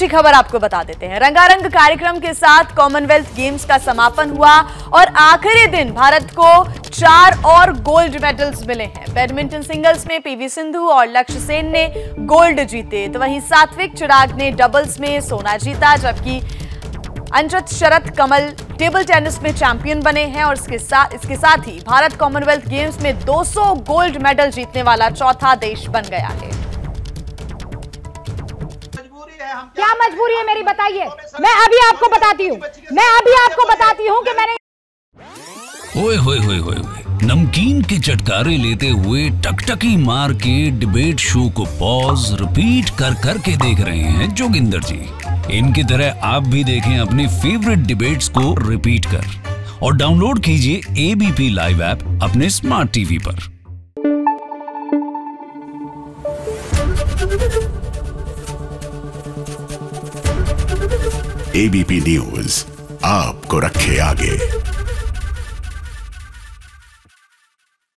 अच्छी खबर आपको बता देते हैं। रंगारंग कार्यक्रम के साथ कॉमनवेल्थ गेम्स का समापन हुआ और आखिरी दिन भारत को 4 और गोल्ड मेडल्स मिले हैं। बैडमिंटन सिंगल्स में पीवी सिंधु और लक्ष्य सेन ने गोल्ड जीते, तो वहीं सात्विक चिराग ने डबल्स में सोना जीता, जबकि अंजत शरत कमल टेबल टेनिस में चैंपियन बने हैं। और इसके साथ ही भारत कॉमनवेल्थ गेम्स में 200 गोल्ड मेडल जीतने वाला चौथा देश बन गया है। क्या मजबूरी है मेरी, बताइए। मैं अभी आपको बताती हूँ कि मैंने ओए नमकीन के चटकारे लेते हुए टकटकी मार के डिबेट शो को पॉज रिपीट करके देख रहे हैं जोगिंदर जी। इनकी तरह आप भी देखें अपने फेवरेट डिबेट्स को रिपीट कर और डाउनलोड कीजिए एबीपी लाइव ऐप अपने स्मार्ट टीवी पर। एबीपी न्यूज़ आपको रखे आगे।